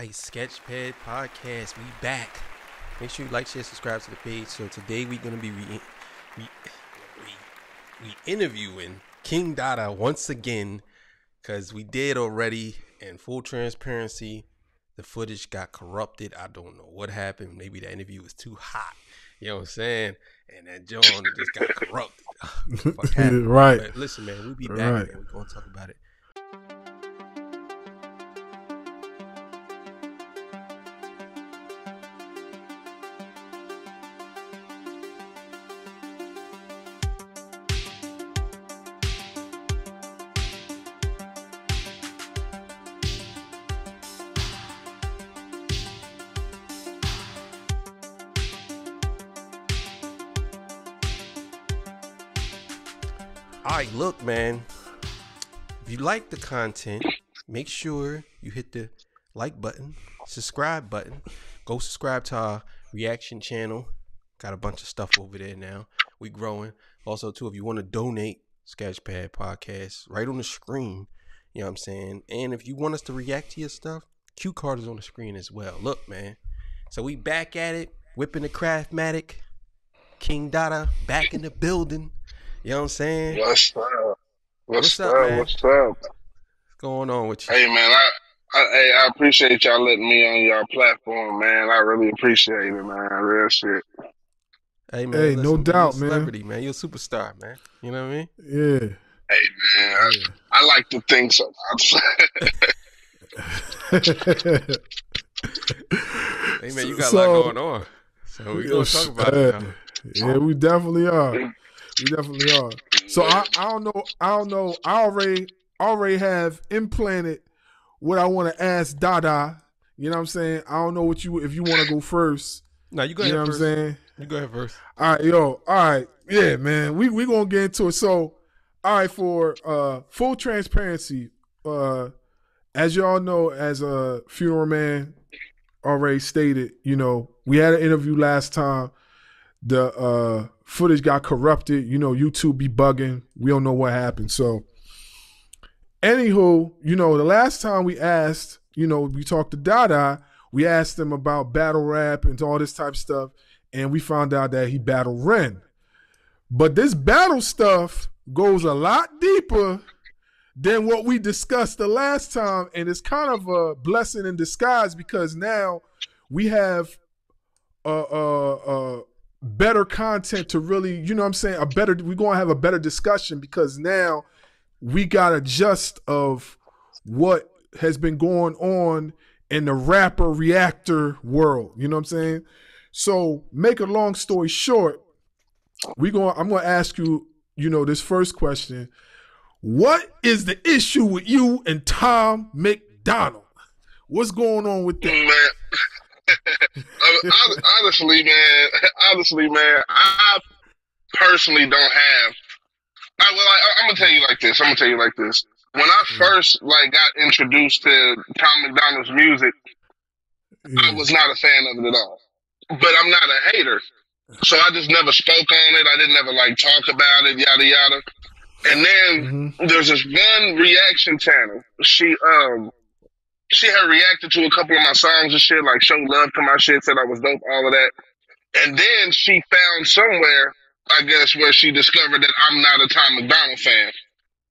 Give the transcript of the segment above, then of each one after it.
Alright, Sketchpad Podcast, we back. Make sure you like, share, subscribe to the page. So today we're going to be interviewing King Dotta once again, because we did already. And full transparency, the footage got corrupted. I don't know what happened. Maybe the interview was too hot. You know what I'm saying? And that John just got corrupted. Fuck happened. Right. But listen, man, we'll be back and we're going to talk about it. Alright, look, man, if you like the content, make sure you hit the like button, subscribe button, go subscribe to our reaction channel. Got a bunch of stuff over there now. We growing. Also, too, if you want to donate, Sketchpad Podcast, right on the screen, you know what I'm saying? And if you want us to react to your stuff, cue card is on the screen as well. Look, man, so we back at it, whipping the Craftmatic, King Dotta back in the building. You know what I'm saying? What's up? What's up, man? What's up? What's going on with you? Hey, man, I appreciate y'all letting me on y'all platform, man. I really appreciate it, man. Real shit. Hey, man. Hey, listen, no doubt, man. You're a celebrity, man. You're a superstar, man. You know what I mean? Yeah. Hey, man. I like to think so. Hey, man, you got a lot going on. So we're going to talk about it now. Yeah, we definitely are. You definitely are. So I don't know. I already have implanted what I want to ask Dotta. You know what I'm saying? I don't know what you if you want to go first. No, you go ahead first. You know what I'm saying? You go ahead first. All right, yo. All right. Yeah, man. We gonna get into it. So, all right, for full transparency, as y'all know, as a Funeralman already stated, you know, we had an interview last time. The footage got corrupted. You know, YouTube be bugging. We don't know what happened. So, anywho, you know, the last time we asked, you know, we talked to Dotta, we asked him about battle rap and all this type of stuff, and we found out that he battled Ren. But this battle stuff goes a lot deeper than what we discussed the last time, and it's kind of a blessing in disguise because now we have better content to really, you know what I'm saying, we're going to have a better discussion because now we got a gist of what has been going on in the rapper reactor world, you know what I'm saying? So make a long story short, I'm going to ask you, you know, this first question. What is the issue with you and Tom McDonald? What's going on with that? Honestly, man, I personally don't have. I'm gonna tell you like this. When I first got introduced to Tom McDonald's music, I was not a fan of it at all. But I'm not a hater, so I just never spoke on it. I didn't ever talk about it, yada yada. And then there's this one reaction channel. She had reacted to a couple of my songs and shit, like showed love to my shit, said I was dope, all of that. And then she found somewhere, I guess, where she discovered that I'm not a Tom McDonald fan.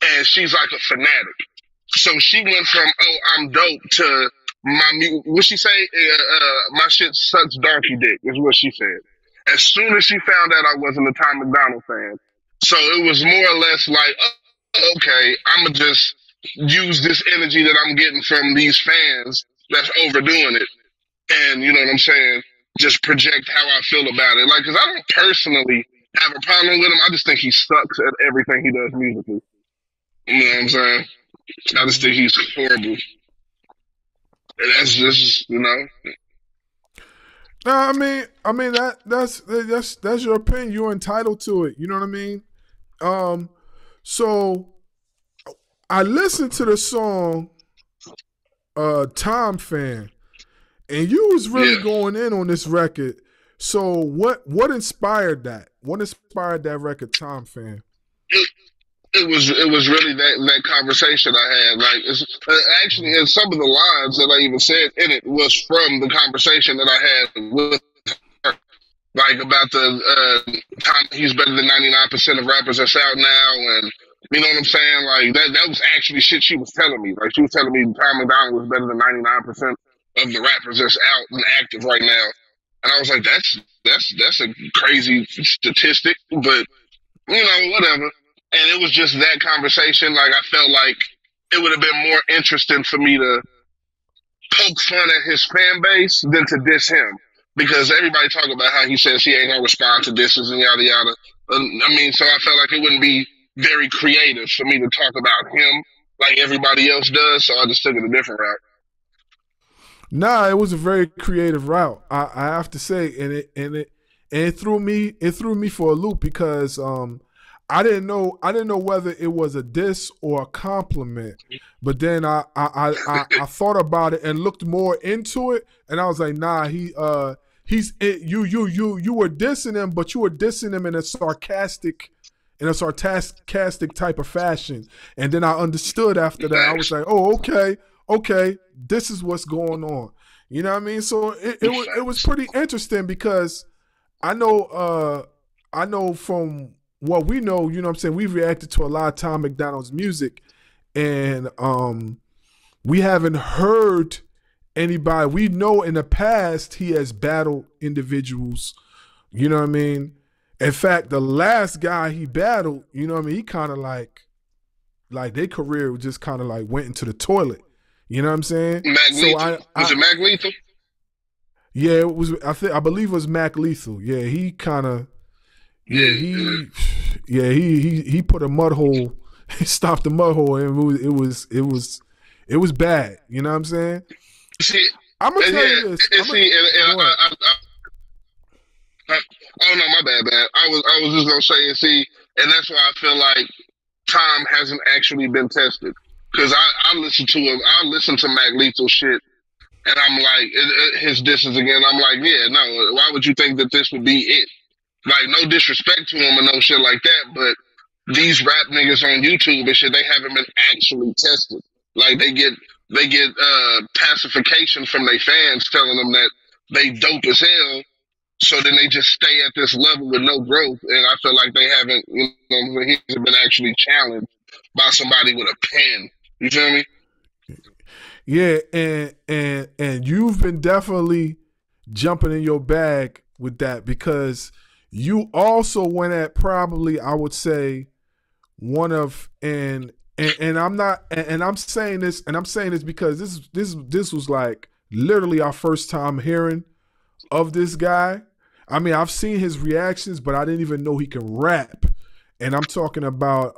And she's like a fanatic. So she went from, oh, I'm dope to what she say? My shit sucks donkey dick is what she said. As soon as she found out I wasn't a Tom McDonald fan. So it was more or less like, oh, okay, I'm going to just use this energy that I'm getting from these fans that's overdoing it and, you know what I'm saying, just project how I feel about it. Like, because I don't personally have a problem with him. I just think he sucks at everything he does musically. You know what I'm saying? I just think he's horrible. And that's just, you know. No, I mean that's your opinion. You're entitled to it. You know what I mean? So I listened to the song Tom Fan, and you was really going in on this record. So what inspired that? What inspired that record, Tom Fan? It, It was really that conversation I had. Like, actually, and some of the lines that I even said in it was from the conversation that I had with her, like about the time he's better than 99% of rappers that's out now, and you know what I'm saying. Like that was actually shit she was telling me. Like she was telling me Tom McDonald was better than 99% of the rappers that's out and active right now. And I was like, that's a crazy statistic, but you know, whatever. And it was just that conversation. Like, I felt like it would have been more interesting for me to poke fun at his fan base than to diss him. Because everybody talking about how he says he ain't going to respond to disses and yada, yada. I mean, so I felt like it wouldn't be very creative for me to talk about him like everybody else does. So I just took it a different route. Nah, it was a very creative route, I have to say. And it threw me for a loop because, I didn't know whether it was a diss or a compliment, but then I thought about it and looked more into it, and I was like, nah, you were dissing him, but you were dissing him in a sarcastic type of fashion. And then I understood after that. I was like, oh, okay, this is what's going on. You know what I mean? So it was pretty interesting because I know from what we know, you know what I'm saying, we've reacted to a lot of Tom McDonald's music, and we haven't heard anybody. We know in the past he has battled individuals, you know what I mean? In fact, the last guy he battled, you know what I mean, he kind of like their career just kind of like went into the toilet, you know what I'm saying? Mac Lethal. Was it Mac Lethal? Yeah, it was, I believe it was Mac Lethal. Yeah, he kind of, he put a mud hole. He stopped the mud hole, and it was bad. You know what I'm saying? See, I'm gonna tell you this. Oh no, my bad, man. I was just gonna say, and that's why I feel like Tom hasn't actually been tested, because I listen to him. I listen to Mac Lethal shit, and I'm like his disses again. I'm like, yeah, no. Why would you think that this would be it? Like, no disrespect to him and no shit like that, but these rap niggas on YouTube and shit, they haven't been actually tested. Like, they get pacification from their fans telling them that they dope as hell, so then they just stay at this level with no growth, and I feel like they haven't, you know, he hasn't been actually challenged by somebody with a pen. You feel me? Yeah, and you've been definitely jumping in your bag with that, because you also went at probably, I would say, one of and I'm saying this because this was like literally our first time hearing of this guy. I mean, I've seen his reactions, but I didn't even know he can rap. And I'm talking about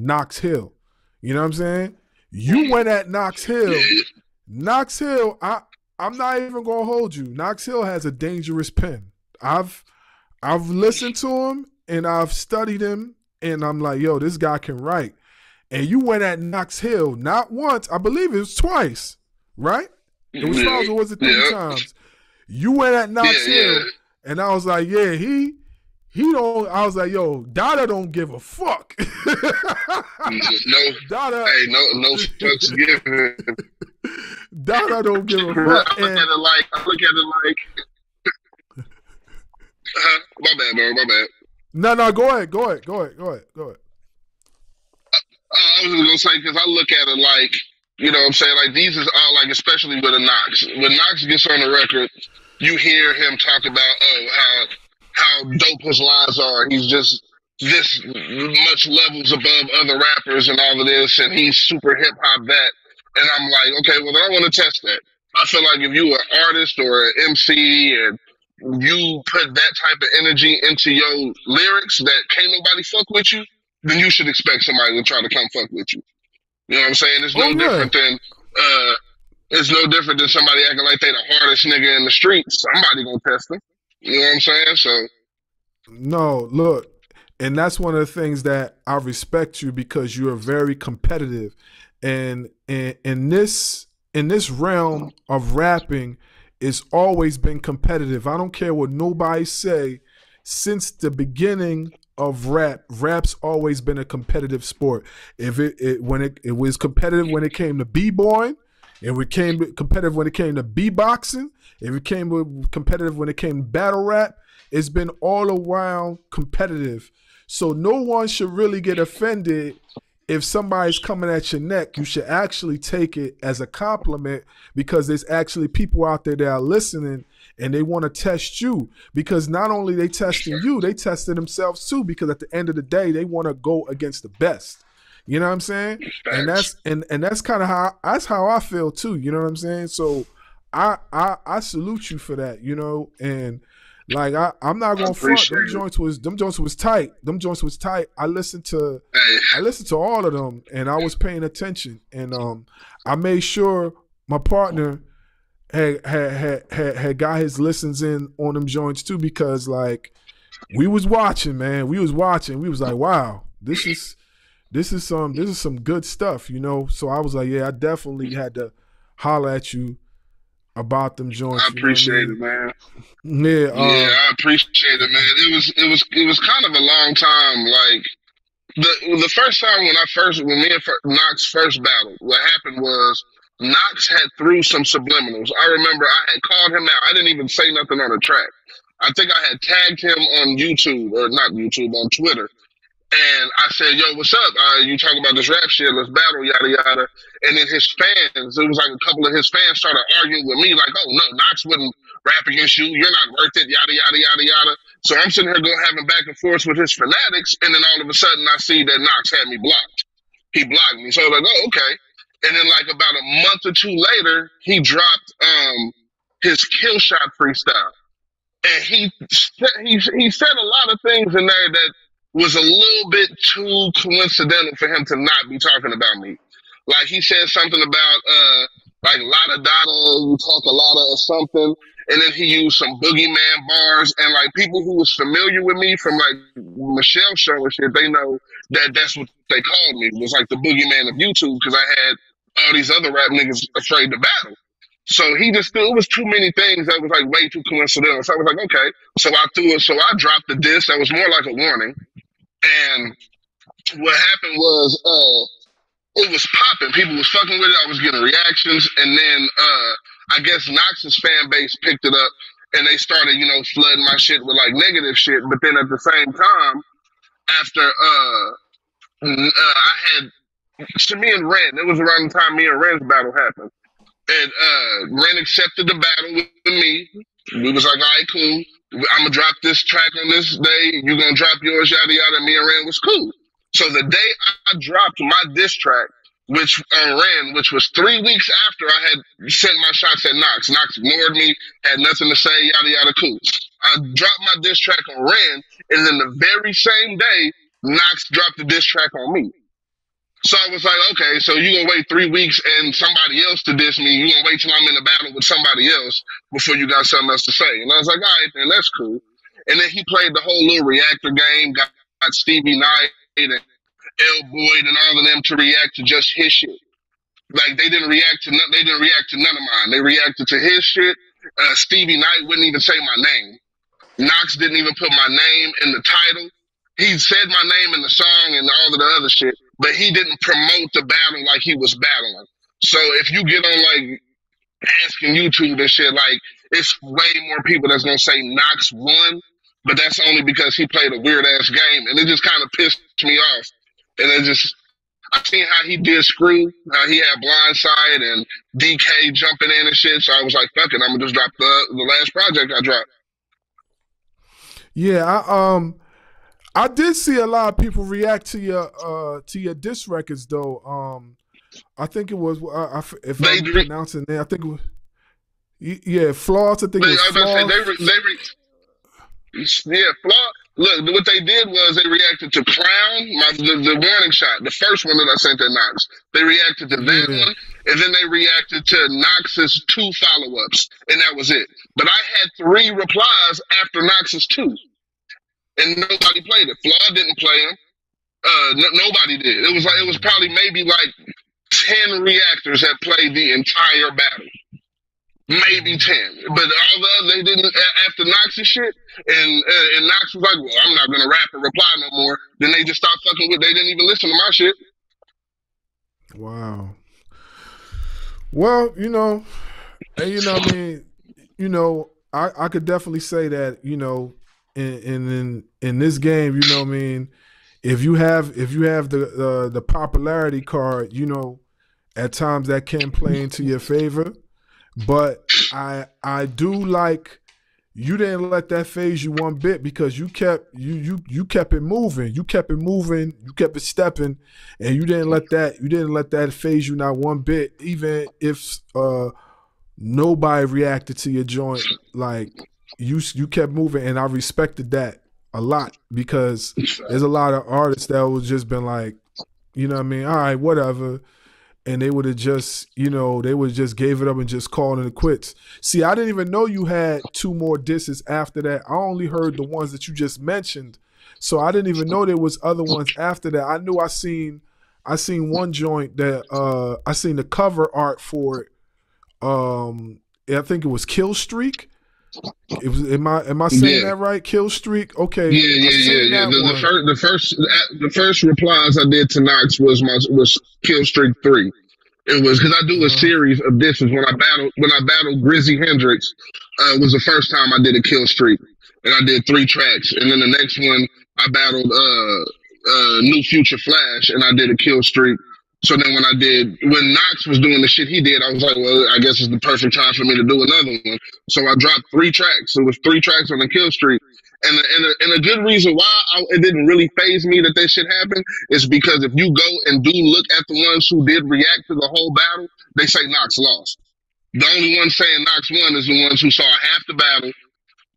Knox Hill. You know what I'm saying? You went at Knox Hill. Knox Hill, I'm not even gonna hold you. Knox Hill has a dangerous pen. I've listened to him and I've studied him, and I'm like, yo, this guy can write. And you went at Knox Hill not once, I believe it was twice, right? It was twice, or was it three times? You went at Knox Hill, and I was like, yeah, he don't. I was like, yo, Dotta don't give a fuck. No, Dotta, hey, no fucks given. Dotta don't give a fuck. I look at it like. My bad, bro. My bad. No. Go ahead. I was just gonna say, because I look at it like, you know what I'm saying, like these is all like, especially with a Knox. When Knox gets on the record, you hear him talk about how dope his lines are. He's just this much levels above other rappers and all of this, and he's super hip hop that. And I'm like, okay, well, I want to test that. I feel like if you are an artist or an MC and you put that type of energy into your lyrics that can't nobody fuck with you, then you should expect somebody to try to come fuck with you. You know what I'm saying? It's no different than somebody acting like they the hardest nigga in the streets. Somebody gonna test them. You know what I'm saying? So no, look, and that's one of the things that I respect you, because you are very competitive, and in this realm of rapping, it's always been competitive. I don't care what nobody say. Since the beginning of rap, rap's always been a competitive sport. If it was competitive when it came to b-boying, it became competitive when it came to b-boxing, it became competitive when it came to battle rap. It's been all around competitive. So no one should really get offended if somebody's coming at your neck. You should actually take it as a compliment, because there's actually people out there that are listening and they want to test you, because not only they testing you, they testing themselves too, because at the end of the day, they want to go against the best. You know what I'm saying? And that's kind of how, that's how I feel too. You know what I'm saying? So I salute you for that, you know, and like I'm not gonna front. Them joints was tight. Them joints was tight. I listened to all of them, and I was paying attention. And I made sure my partner had got his listens in on them joints too, because like we was watching, man. We was watching. We was like, wow, this is some good stuff, you know. So I was like, yeah, I definitely had to holler at you about them joints. I appreciate it, man. Yeah, I appreciate it, man. It was kind of a long time. Like the first time when me and Knox first battled, what happened was Knox had threw some subliminals. I remember I had called him out. I didn't even say nothing on the track. I think I had tagged him on YouTube, or not YouTube, on Twitter. And I said, yo, what's up? You talking about this rap shit, let's battle, yada, yada. And then his fans, it was like a couple of his fans started arguing with me, like, oh, no, Knox wouldn't rap against you. You're not worth it, yada, yada, yada, yada. So I'm sitting here going, having back and forth with his fanatics, and then all of a sudden I see that Knox had me blocked. He blocked me. So I was like, oh, okay. And then like about a month or two later, he dropped his Kill Shot freestyle. And he said a lot of things in there that was a little bit too coincidental for him to not be talking about me. Like he said something about like lot of Dotta, you talk a lot of something, and then he used some boogeyman bars, and like people who was familiar with me from like Michelle Show and shit, they know that that's what they called me. It was like the boogeyman of YouTube, because I had all these other rap niggas afraid to battle. So he just threw, it was too many things that was like way too coincidental. So I was like, okay. So I threw it, so I dropped the diss that was more like a warning. And what happened was it was popping. People was fucking with it. I was getting reactions. And then I guess Knox's fan base picked it up, and they started, you know, flooding my shit with, like, negative shit. But then at the same time, after me and Ren, it was around the time me and Ren's battle happened. And Ren accepted the battle with me. We was like, all right, cool. I'm gonna drop this track on this day. You're gonna drop yours, yada yada. Me and Ren was cool. So the day I dropped my diss track, which Ren, which was 3 weeks after I had sent my shots at Knox. Knox ignored me, had nothing to say, yada yada. Cool. I dropped my diss track on Ren, and then the very same day, Knox dropped the diss track on me. So I was like, okay, so you gonna wait 3 weeks and somebody else to diss me? You gonna wait till I'm in a battle with somebody else before you got something else to say? And I was like, all right, then that's cool. And then he played the whole little reactor game, got Stevie Knight and L. Boyd and all of them to react to just his shit. Like they didn't react to none of mine. They reacted to his shit. Stevie Knight wouldn't even say my name. Knox didn't even put my name in the title. He said my name in the song and all of the other shit, but he didn't promote the battle like he was battling. So if you get on like asking YouTube and shit, like it's way more people that's gonna say Knox won, but that's only because he played a weird ass game, and it just kind of pissed me off. And it just, I seen how he did Screw, how he had Blindside and DK jumping in and shit. So I was like, fuck it, I'm gonna just drop the last project I dropped. Yeah, I did see a lot of people react to your diss records though. I think it was if I'm pronouncing it, I think it was, yeah, Flaws. I think it was Flaws. Yeah, Flaws. Look, what they did was they reacted to Crown, the warning shot, the first one that I sent to Knox. They reacted to that one, and then they reacted to Knox's 2 follow-ups, and that was it. But I had 3 replies after Knox's 2. And nobody played it. Flaw didn't play him. Nobody did. It was like, it was probably maybe like 10 reactors that played the entire battle. maybe 10. But they didn't, after Knox and shit, and Knox was like, well, I'm not going to rap or reply no more. Then they just stopped fucking with, they didn't even listen to my shit. Wow. Well, you know, and you know what I mean, you know, I could definitely say that, you know, in this game, you know what I mean, if you have the popularity card, you know, at times that can play into your favor. But I do like you didn't let that phase you one bit, because you kept it moving. You kept it moving, you kept it stepping, and you didn't let that phase you not one bit, even if nobody reacted to your joint. Like you kept moving, and I respected that a lot, because there's a lot of artists that would just been like, you know what I mean, all right, whatever. And they would have just, you know, they would just gave it up and just called it quits. See, I didn't even know you had two more disses after that. I only heard the ones that you just mentioned. So I didn't even know there was other ones after that. I knew I seen one joint that I seen the cover art for it. I think it was Kill Streak. It was, am I saying that right? Kill Streak. Okay. Yeah. The first replies I did to Knox was Kill Streak 3. It was because I do a series of disses. When I battled Grizzly Hendrix, was the first time I did a Kill Streak, and I did 3 tracks. And then the next one I battled New Future Flash, and I did a Kill Streak. So then when Knox was doing the shit he did, I was like, well, I guess it's the perfect time for me to do another one. So I dropped 3 tracks. It was 3 tracks on the Kill Streak. And a good reason why it didn't really faze me that shit happened is because if you go and do look at the ones who did react to the whole battle, they say Knox lost. The only one saying Knox won is the ones who saw half the battle.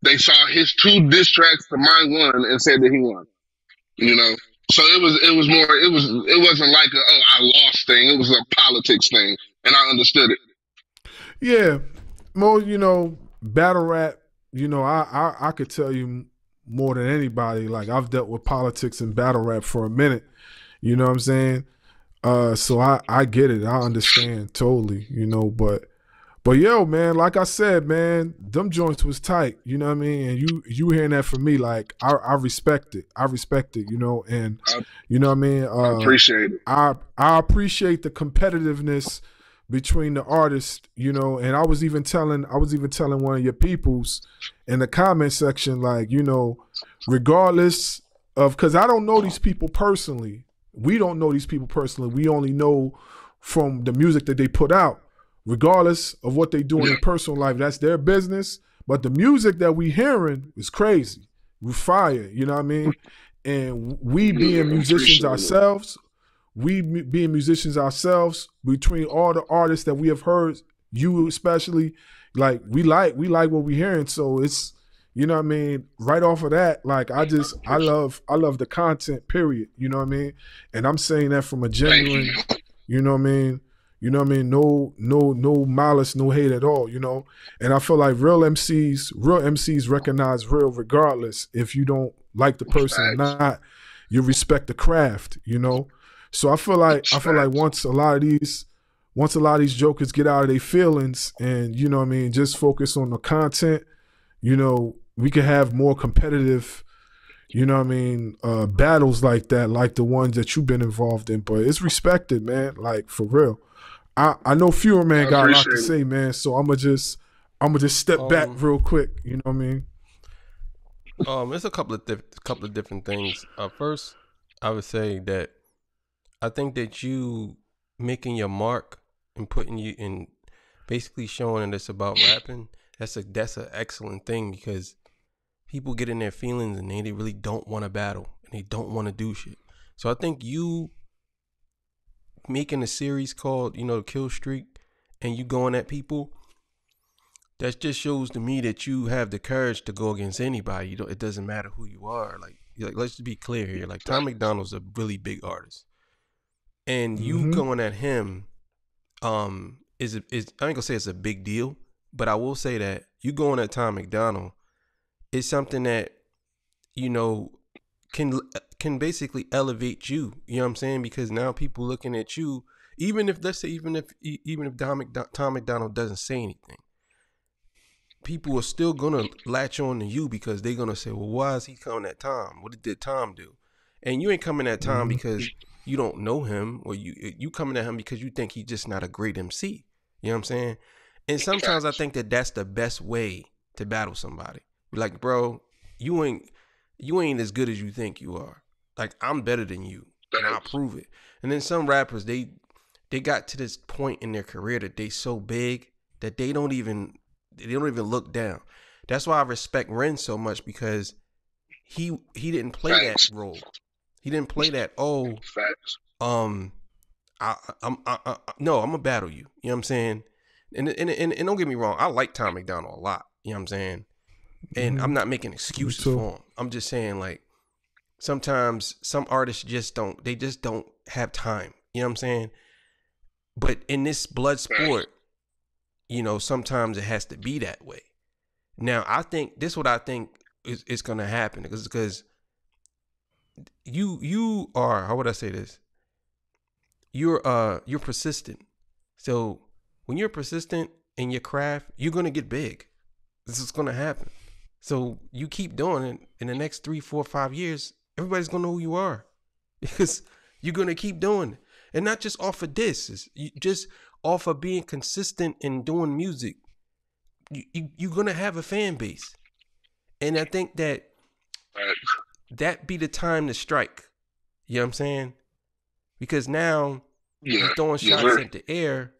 They saw his 2 diss tracks to my one and said that he won, you know? So it wasn't like a, oh, I lost thing. It was a politics thing, and I understood it. Yeah, more, you know, battle rap, you know, I could tell you more than anybody. Like, I've dealt with politics and battle rap for a minute, you know what I'm saying? So I get it. I understand totally, you know, but yo, man, like I said, man, them joints was tight, you know what I mean? And you hearing that from me, like, I respect it. I respect it, you know, and you know what I mean? I appreciate it. I appreciate the competitiveness between the artists, you know, and I was even telling one of your peoples in the comment section, like, you know, regardless of, because I don't know these people personally. We don't know these people personally. We only know from the music that they put out. Regardless of what they do in their personal life, that's their business. But the music that we hearing is crazy. We fire, you know what I mean? And we being musicians ourselves, between all the artists that we have heard, you especially, like, we like what we hearing. So it's, you know what I mean? Right off of that, like, I love the content, period. You know what I mean? And I'm saying that from a genuine, you know what I mean? You know what I mean? No malice, no hate at all, you know? And I feel like real MCs recognize real regardless. If you don't like the person or not, you respect the craft, you know? So I feel like once a lot of these jokers get out of their feelings and, you know what I mean, just focus on the content, you know, we can have more competitive, you know what I mean, battles like that, like the ones that you've been involved in. But it's respected, man, like, for real. I know Funeralman got a lot to say, man. So I'ma just step back real quick. You know what I mean? It's a couple of different things. First, I would say that I think that you making your mark and putting you in, basically showing that it's about rapping. That's an excellent thing, because people get in their feelings and they really don't want to battle and they don't want to do shit. So I think you making a series called, you know, Kill Streak, and you going at people, that just shows to me that you have the courage to go against anybody. You don't, it doesn't matter who you are. Like let's just be clear here. Like, Tom McDonald's a really big artist, and you going at him, is I ain't gonna say it's a big deal, but I will say that you going at Tom McDonald is something that, you know, can basically elevate you, you know what I'm saying? Because now people looking at you, even if, let's say, even if Tom McDonald doesn't say anything, people are still gonna latch on to you because they're gonna say, well, why is he coming at Tom? What did Tom do? And you ain't coming at Tom because you don't know him, or you coming at him because you think he's just not a great MC. You know what I'm saying? And sometimes I think that that's the best way to battle somebody. Like, bro, you ain't as good as you think you are. Like, I'm better than you, and I'll prove it. And then some rappers, they got to this point in their career that they so big that they don't even look down. That's why I respect Ren so much, because he didn't play that role. He didn't play that. Oh, I'm gonna battle you. You know what I'm saying? And don't get me wrong, I like Tom McDonald a lot. You know what I'm saying? And I'm not making excuses for him. I'm just saying, like, sometimes some artists just don't have time. You know what I'm saying? But in this blood sport, you know, sometimes it has to be that way. Now, I think this is what I think is going to happen, because you are, how would I say this? You're persistent. So when you're persistent in your craft, you're going to get big. This is going to happen. So you keep doing it. In the next 3, 4, 5 years, everybody's going to know who you are, because you're going to keep doing it. And not just off of this, it's just off of being consistent and doing music. You're going to have a fan base. And I think that be the time to strike. You know what I'm saying? Because now you're throwing shots at the air.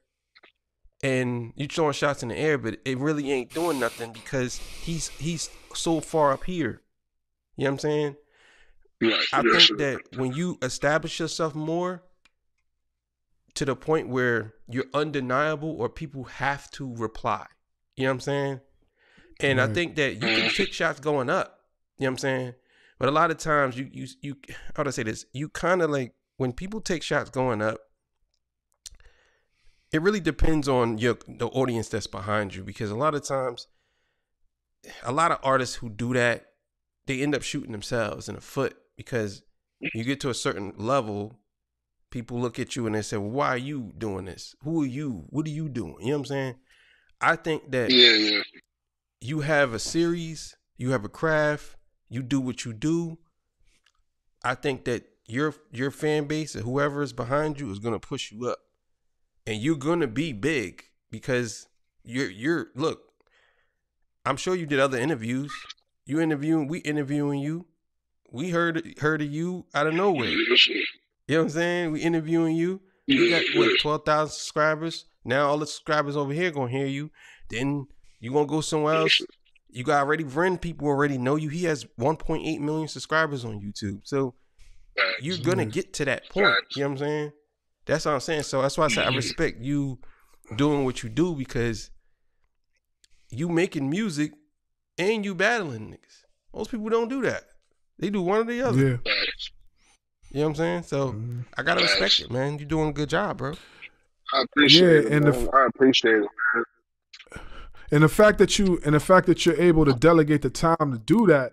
And you're throwing shots in the air, but it really ain't doing nothing because he's so far up here. You know what I'm saying? Yeah, I think that when you establish yourself more to the point where you're undeniable, or people have to reply. You know what I'm saying? And I think that you can kick shots going up. You know what I'm saying? But a lot of times you how do I say this? You kind of like, when people take shots going up, it really depends on the audience that's behind you, because a lot of times, a lot of artists who do that, they end up shooting themselves in the foot, because you get to a certain level, people look at you and they say, well, why are you doing this? Who are you? What are you doing? You know what I'm saying? I think that you have a series, you have a craft, you do what you do. I think that your fan base or whoever is behind you is going to push you up. And you're gonna be big, because you're look, I'm sure you did other interviews. You interviewing, we interviewing you. We heard of you out of nowhere. You know what I'm saying? We interviewing you. You got what, 12,000 subscribers. Now all the subscribers over here gonna hear you. Then you gonna go somewhere else. You got already Ren, people already know you. He has 1.8 million subscribers on YouTube. So you're gonna get to that point. You know what I'm saying? That's what I'm saying. So that's why I said I respect you doing what you do, because you making music and you battling niggas. Most people don't do that. They do one or the other. Yeah. You know what I'm saying? So I got to respect it, man. You're doing a good job, bro. I appreciate it. And I appreciate it, man. And the fact that you're able to delegate the time to do that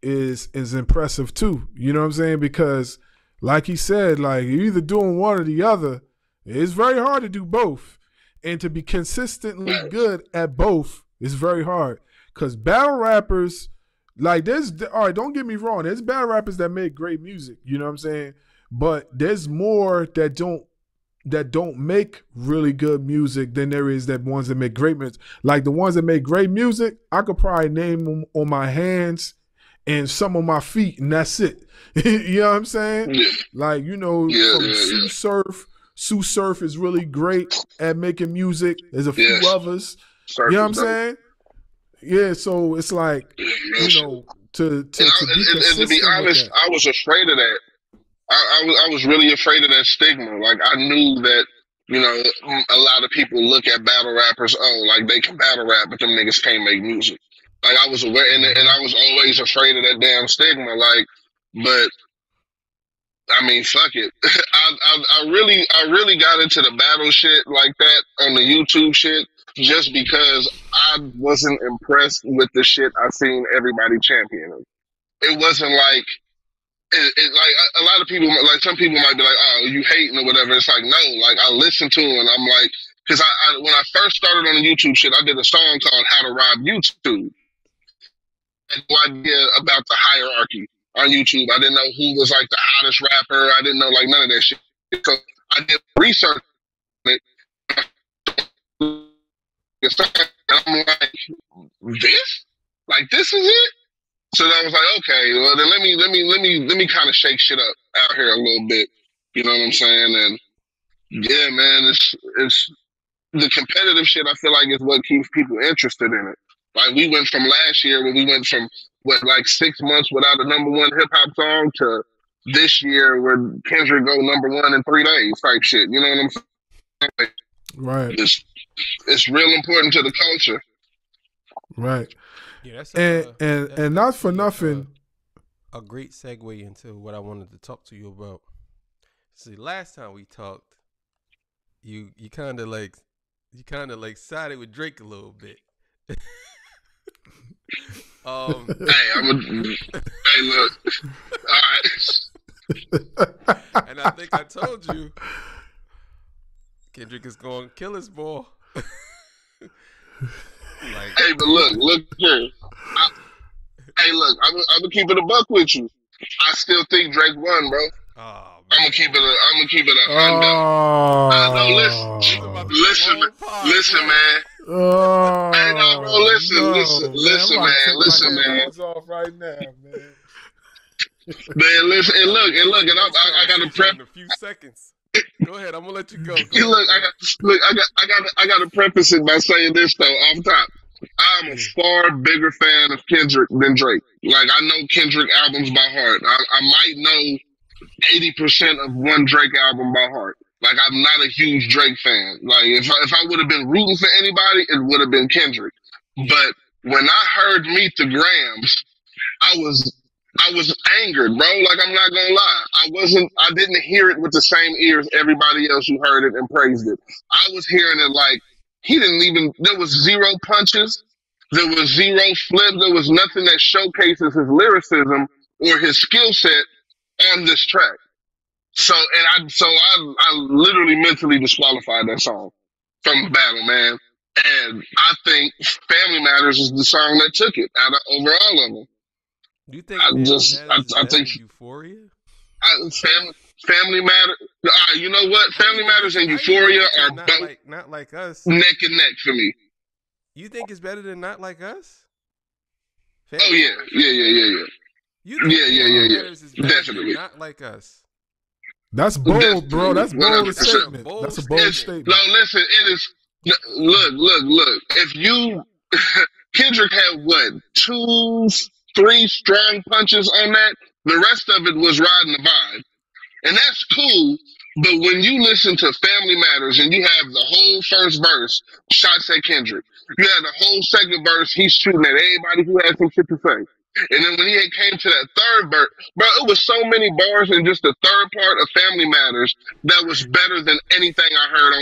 is impressive too. You know what I'm saying? Because like he said, like, you're either doing one or the other. It's very hard to do both. And to be consistently good at both is very hard. Because battle rappers, like, all right, don't get me wrong, there's battle rappers that make great music, you know what I'm saying? But there's more that don't make really good music than there is that ones that make great music. Like, the ones that make great music, I could probably name them on my hands and some on my feet, and that's it. You know what I'm saying? Yeah. Like, you know, Sioux Surf. Sioux Surf is really great at making music. There's a few others. Surf, you know what I'm saying? Yeah, so it's like, you know, to be honest, I was afraid of that. I was really afraid of that stigma. Like, I knew that, you know, a lot of people look at battle rappers, oh, like, they can battle rap, but them niggas can't make music. Like, I was aware, and I was always afraid of that damn stigma. Like, but I mean, fuck it. I really got into the battle shit like that on the YouTube shit just because I wasn't impressed with the shit I seen everybody championing. It wasn't like, like a lot of people, like some people might be like, oh, you hating or whatever. It's like, no, like I listened to it and I'm like, Because I when I first started on the YouTube shit, I did a song called How to Rob YouTube. I had no idea about the hierarchy on YouTube. I didn't know who was like the hottest rapper. I didn't know like none of that shit. So I did research on it. I'm like, this? Like, this is it? So then I was like, okay, well then let me kind of shake shit up out here a little bit. You know what I'm saying? And yeah, man, it's the competitive shit. I feel like is what keeps people interested in it. Like we went from last year when we went from what like 6 months without a number one hip hop song to this year where Kendrick go number one in 3 days type shit. You know what I'm saying? Like, right. It's real important to the culture. Right. Yeah, that's and not for nothing. A great segue into what I wanted to talk to you about. See, last time we talked, you kind of like sided with Drake a little bit. Hey, hey, look. All right. And I think I told you, Kendrick is going to kill his boy. Like, hey, but look here. Hey, look, I'm gonna keep it a buck with you. I still think Drake won, bro. Oh, I'm gonna keep it a listen, man. Oh, hey, no, bro, listen, man. Off right now, man. Man, listen, and look, and I gotta prep in a few seconds. Go ahead, I'm gonna let you go. I gotta preface it by saying this though, off top. I'm a far bigger fan of Kendrick than Drake. Like I know Kendrick albums by heart. I might know 80% of one Drake album by heart. Like I'm not a huge Drake fan. Like if I would have been rooting for anybody, it would have been Kendrick. But when I heard Meet the Grams, I was angered, bro. Like I'm not gonna lie, I didn't hear it with the same ears everybody else who heard it and praised it. I was hearing it like he didn't even. There was zero punches, there was zero flip, there was nothing that showcases his lyricism or his skill set on this track. So I literally mentally disqualified that song from the battle, man. And I think Family Matters is the song that took it out of overall of them. Do you think I think Euphoria? Family Matters. You know what? Family Matters and Euphoria are both like, Not Like Us neck and neck for me. You think it's better than Not Like Us? Family yeah. You think Family Matters is definitely Not Like Us. That's bold, bro. That's bold statement. That's a bold statement. No, listen. It is. Look. If you Kendrick had what 2-3 strong punches on that. The rest of it was riding the vibe. And that's cool, but when you listen to Family Matters and you have the whole first verse, shots at Kendrick. You had the whole second verse, he's shooting at everybody who has some shit to say. And then when he came to that third verse, bro, it was so many bars in just the third part of Family Matters that was better than anything I heard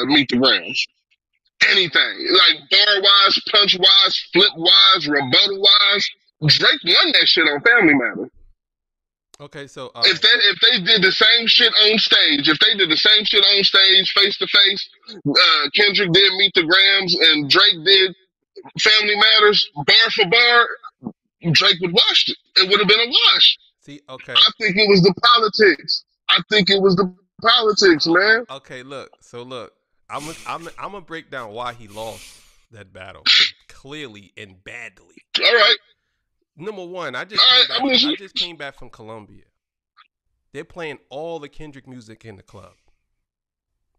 on Meet the Grams. Anything. Like bar-wise, punch-wise, flip-wise, rebuttal-wise. Drake won that shit on Family Matters. Okay, so if they did the same shit on stage, face to face, Kendrick did Meet the Grams and Drake did Family Matters bar for bar, Drake would wash it. It would have been a wash. See, okay. I think it was the politics. Man. Okay, look. I'm gonna break down why he lost that battle clearly and badly. All right. Number one, I just came back from Colombia. They're playing all the Kendrick music in the club.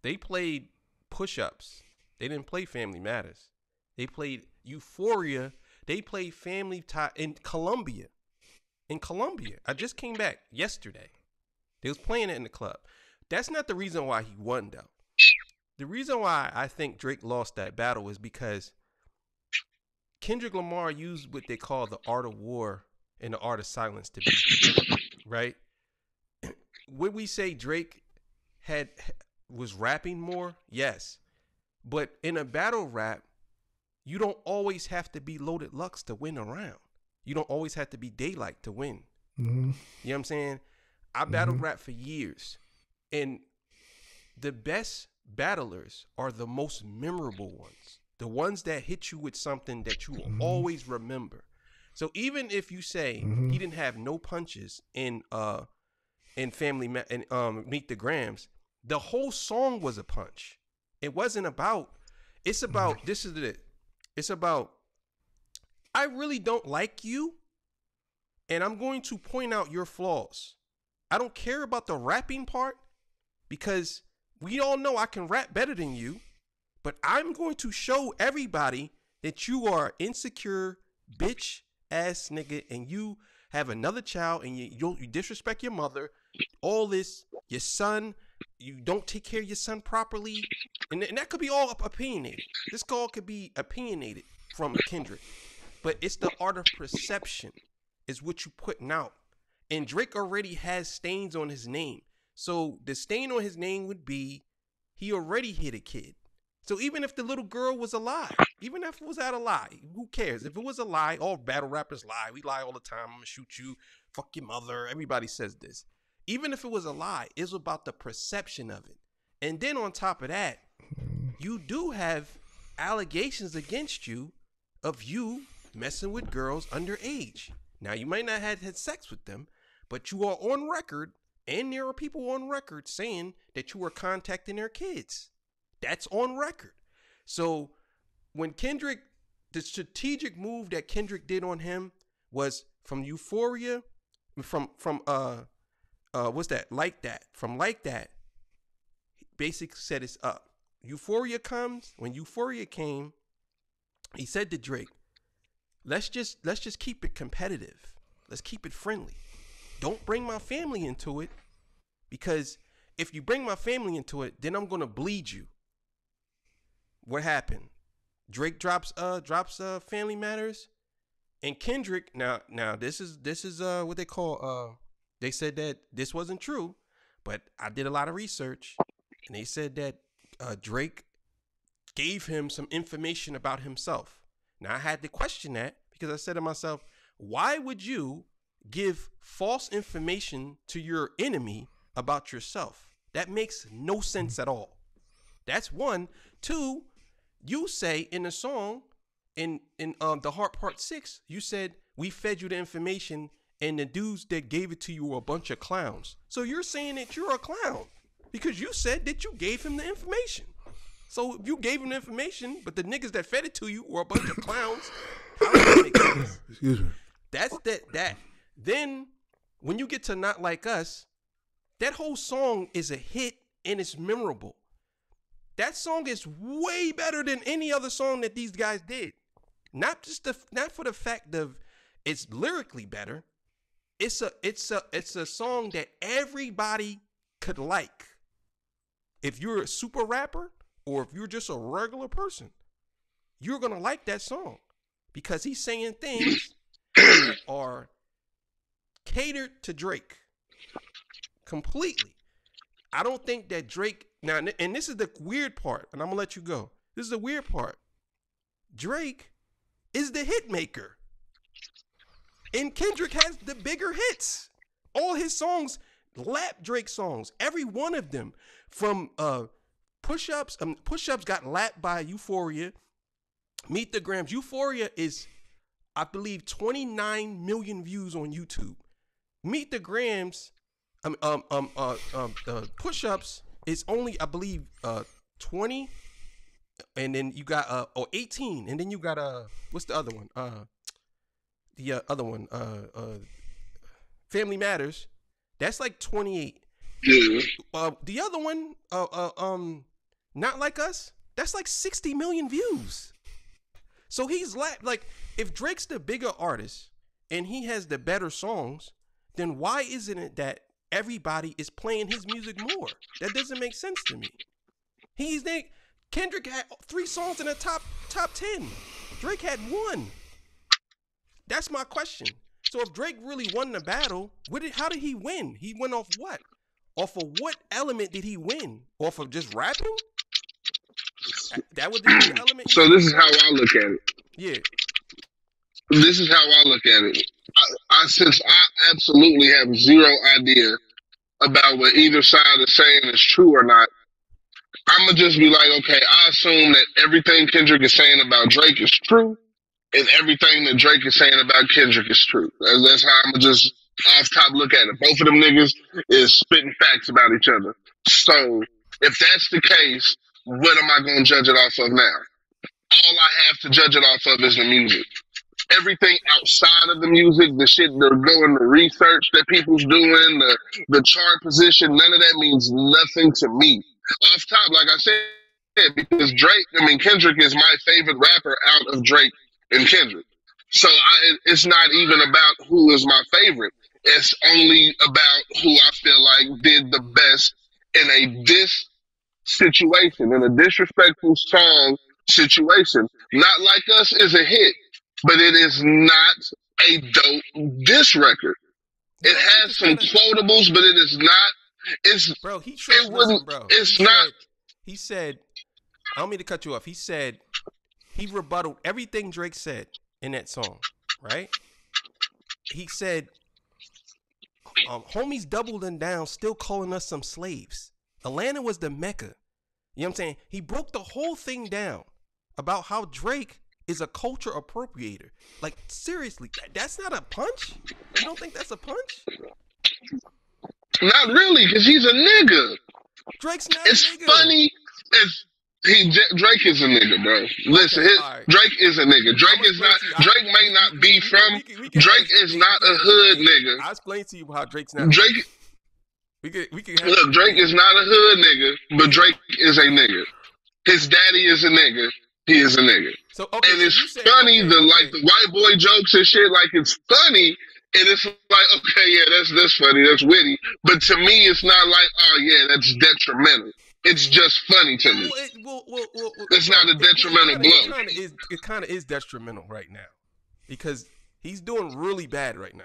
They played Push-Ups. They didn't play Family Matters. They played Euphoria. They played Family Tie in Colombia. I just came back yesterday. They was playing it in the club. That's not the reason why he won, though. The reason why I think Drake lost that battle is because Kendrick Lamar used what they call the art of war and the art of silence to be right. Would we say Drake was rapping more? Yes. But in a battle rap, you don't always have to be Loaded Lux to win a round. You don't always have to be Daylight to win. Mm-hmm. You know what I'm saying? I battle rap for years. And the best battlers are the most memorable ones, the ones that hit you with something that you will always remember. So even if you say he didn't have no punches in Meet the Grams, the whole song was a punch. It wasn't about. It's about this is it. It's about I really don't like you, and I'm going to point out your flaws. I don't care about the rapping part because we all know I can rap better than you, but I'm going to show everybody that you are insecure, bitch ass nigga, and you have another child, and you disrespect your mother, all this, your son, you don't take care of your son properly, and that could be all opinionated. This call could be opinionated from Kendrick, but it's the art of perception is what you putting out, and Drake already has stains on his name. So the stain on his name would be he already hit a kid. So even if the little girl was a lie, even if it was out a lie, who cares? If it was a lie, all battle rappers lie. We lie all the time. I'm going to shoot you. Fuck your mother. Everybody says this. Even if it was a lie, it's about the perception of it. And then on top of that, you do have allegations against you of you messing with girls underage. Now, you might not have had sex with them, but you are on record, and there are people on record saying that you were contacting their kids. That's on record. So when Kendrick, the strategic move that Kendrick did on him was from Euphoria, from Like That, basically set us up. Euphoria comes. When Euphoria came, he said to Drake, let's just keep it competitive. Let's keep it friendly. Don't bring my family into it, because if you bring my family into it, then I'm going to bleed you. What happened? Drake drops Family Matters, and Kendrick. Now this is what they call they said that this wasn't true, but I did a lot of research, and they said that Drake gave him some information about himself. Now I had to question that, because I said to myself, why would you give false information to your enemy about yourself? That makes no sense at all. That's one. Two, you say in the song, in The Heart Part 6, you said, we fed you the information, and the dudes that gave it to you were a bunch of clowns. So you're saying that you're a clown, because you said that you gave him the information. So you gave him the information, but the niggas that fed it to you were a bunch of clowns. How does that make sense? Excuse me. That's that. Then, when you get to Not Like Us, that whole song is a hit, and it's memorable. That song is way better than any other song that these guys did. Not for the fact of it's lyrically better. It's a song that everybody could like. If you're a super rapper or if you're just a regular person, you're gonna like that song, because he's saying things that are catered to Drake completely. I don't think that Drake now, and this is the weird part, and I'm gonna let you go. This is the weird part. Drake is the hit maker, and Kendrick has the bigger hits. All his songs, lap Drake songs, every one of them. From Push-Ups, Push-Ups got lapped by Euphoria. Meet the Grams. Euphoria is, I believe, 29 million views on YouTube. Meet the Grams. Push-Ups is only, I believe, 20, and then you got 18, and then you got what's the other one? Family Matters. That's like 28. Yeah. The other one, Not Like Us. That's like 60 million views. So he's like, if Drake's the bigger artist and he has the better songs, then why isn't it that everybody is playing his music more? That doesn't make sense to me. Kendrick had 3 songs in the top 10. Drake had 1. That's my question. So if Drake really won the battle, how did he win? He went off what? Off of what element did he win? Off of just rapping? That was the element. So this is how I look at it. Yeah. This is how I look at it. Since I absolutely have zero idea about what either side is saying is true or not, I'm going to just be like, okay, I assume that everything Kendrick is saying about Drake is true, and everything that Drake is saying about Kendrick is true. That's how I'm going to just off top look at it. Both of them niggas is spitting facts about each other. So if that's the case, what am I going to judge it off of now? All I have to judge it off of is the music. Everything outside of the music, the shit they're doing, the research that people's doing, the chart position, none of that means nothing to me. Off top, like I said, because Kendrick is my favorite rapper out of Drake and Kendrick. So it's not even about who is my favorite. It's only about who I feel like did the best in a diss situation, in a disrespectful song situation. Not Like Us is a hit, but it is not a dope diss record. It has some quotables, but it is not. He said, I don't mean to cut you off. He said he rebutted everything Drake said in that song, right? He said, homies doubling down, still calling us some slaves. Atlanta was the Mecca. You know what I'm saying? He broke the whole thing down about how Drake is a culture appropriator. Like, seriously, that's not a punch? You don't think that's a punch? Not really, because he's a nigga. Drake's not a nigga. It's funny. Drake is a nigga, bro. Listen, Drake is a nigga. Drake is not. Drake may not be from. Drake is not a hood nigga. I'll explain to you how Drake's not. Drake. Look, Drake is not a hood nigga, but Drake is a nigga. His daddy is a nigga. He is a nigga. So, okay, and it's funny, the white boy jokes and shit. Like, it's funny. And it's like, okay, yeah, that's funny, that's witty. But to me, it's not like, oh, yeah, that's detrimental. It's just funny to me. It's not a detrimental blow. It kind of is detrimental right now because he's doing really bad right now.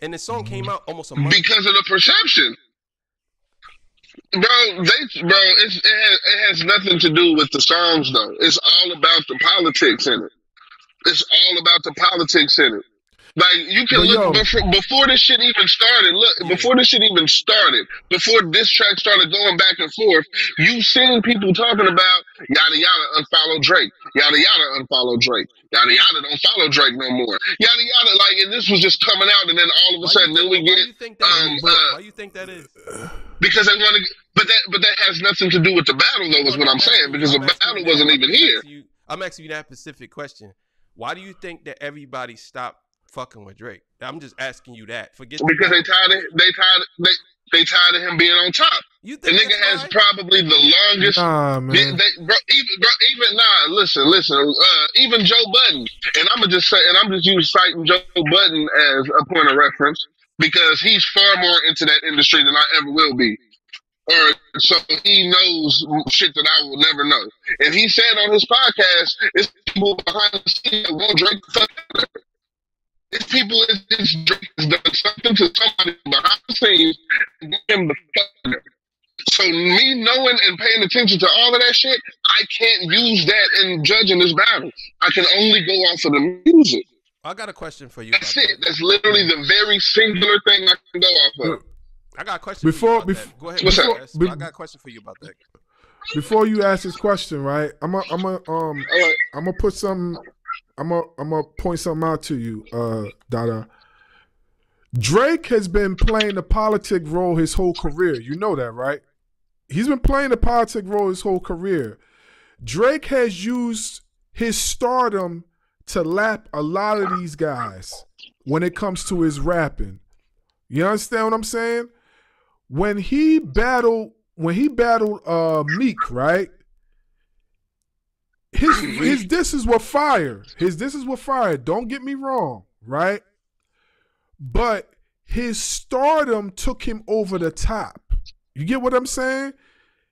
And the song came out almost a month because of the perception. It has nothing to do with the songs, though. It's all about the politics in it. Like, you can look before this shit even started. Look, before this shit even started, before this track started going back and forth, you've seen people talking about yada yada unfollow Drake, yada yada unfollow Drake, yada yada don't follow Drake no more, yada yada. Like, and this was just coming out, and then all of a sudden, then we get. Why do you think that is? Because they want to, but that has nothing to do with the battle, though. Is what I'm saying, because the battle wasn't even here. I'm asking you that specific question. Why do you think that everybody stopped fucking with Drake? I'm just asking you that. Because they tired of him being on top. You think the nigga has probably the longest. Nah, man. Even Joe Budden, and I'm gonna just say, and I'm just citing Joe Budden as a point of reference because he's far more into that industry than I ever will be. So he knows shit that I will never know. And he said on his podcast, it's people behind the scenes that want Drake to fuck out of it. It's people, it's Drake has done something to somebody behind the scenes and get him the fuck out. So me knowing and paying attention to all of that shit, I can't use that in judging this battle. I can only go off of the music. I got a question for you. That's it. That's literally the very singular thing I can go off of. I got a question for you about that. Go ahead. I got a question for you about that. Before you ask this question, right? I'm gonna point something out to you, Dada. Drake has been playing the politic role his whole career. You know that, right? He's been playing the politic role his whole career. Drake has used his stardom to lap a lot of these guys when it comes to his rapping. You understand what I'm saying? When he battled Meek, right? His disses were fire. His disses were fire. Don't get me wrong, right? But his stardom took him over the top. You get what I'm saying?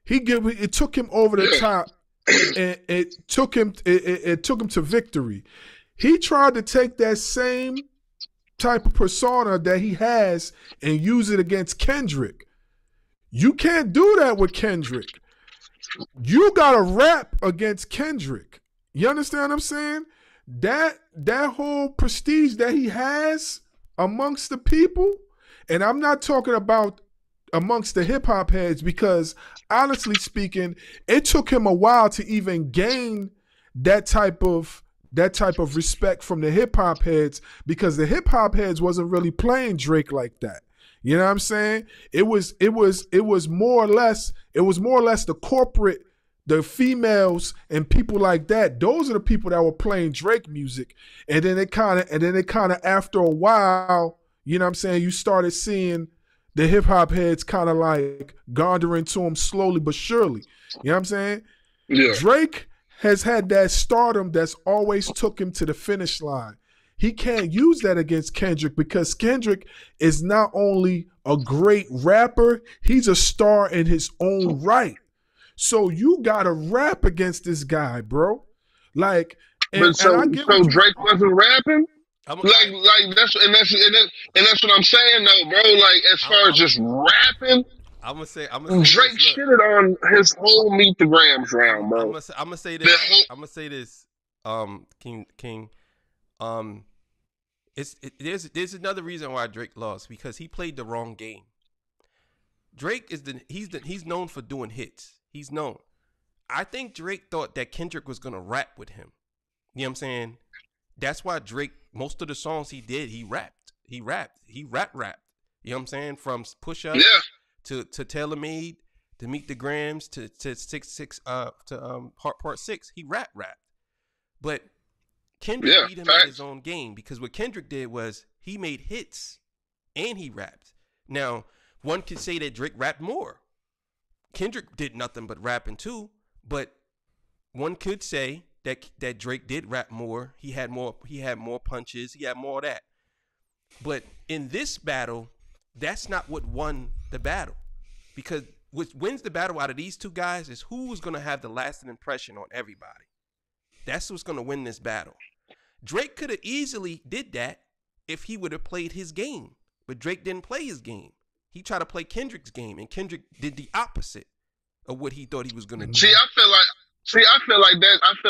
It took him over the top, and it took him to victory. He tried to take that same type of persona that he has and use it against Kendrick. You can't do that with Kendrick. You got to rap against Kendrick. You understand what I'm saying? That whole prestige that he has amongst the people, and I'm not talking about amongst the hip hop heads, because honestly speaking, it took him a while to even gain that type of respect from the hip hop heads, because the hip hop heads wasn't really playing Drake like that. You know what I'm saying? It was more or less the corporate, the females and people like that. Those are the people that were playing Drake music. And then it kind of after a while, you know what I'm saying, you started seeing the hip hop heads kind of like garnering to him slowly but surely. You know what I'm saying? Yeah. Drake has had that stardom that's always took him to the finish line. He can't use that against Kendrick, because Kendrick is not only a great rapper, he's a star in his own right. So you gotta rap against this guy, bro. Like, so Drake wasn't rapping? That's what I'm saying though, bro. Like, as far as just rapping, I'm gonna say Drake shitted on his whole Meet the Grams round, bro. I'm gonna say this, King, there's another reason why Drake lost, because he played the wrong game. Drake is he's known for doing hits. He's known. I think Drake thought that Kendrick was gonna rap with him. You know what I'm saying? That's why Drake, most of the songs he did, he rapped. You know what I'm saying? From Push Up to Tailor Made to Meet the Grams to Part Six, he rapped. But Kendrick beat him at his own game, because what Kendrick did was he made hits and he rapped. Now, one could say that Drake rapped more. Kendrick did nothing but rapping too, but one could say that Drake did rap more. He had more punches, he had more of that. But in this battle, that's not what won the battle. Because what wins the battle out of these two guys is who's gonna have the lasting impression on everybody. That's what's gonna win this battle. Drake could have easily did that if he would have played his game, but Drake didn't play his game. He tried to play Kendrick's game, and Kendrick did the opposite of what he thought he was gonna do. I feel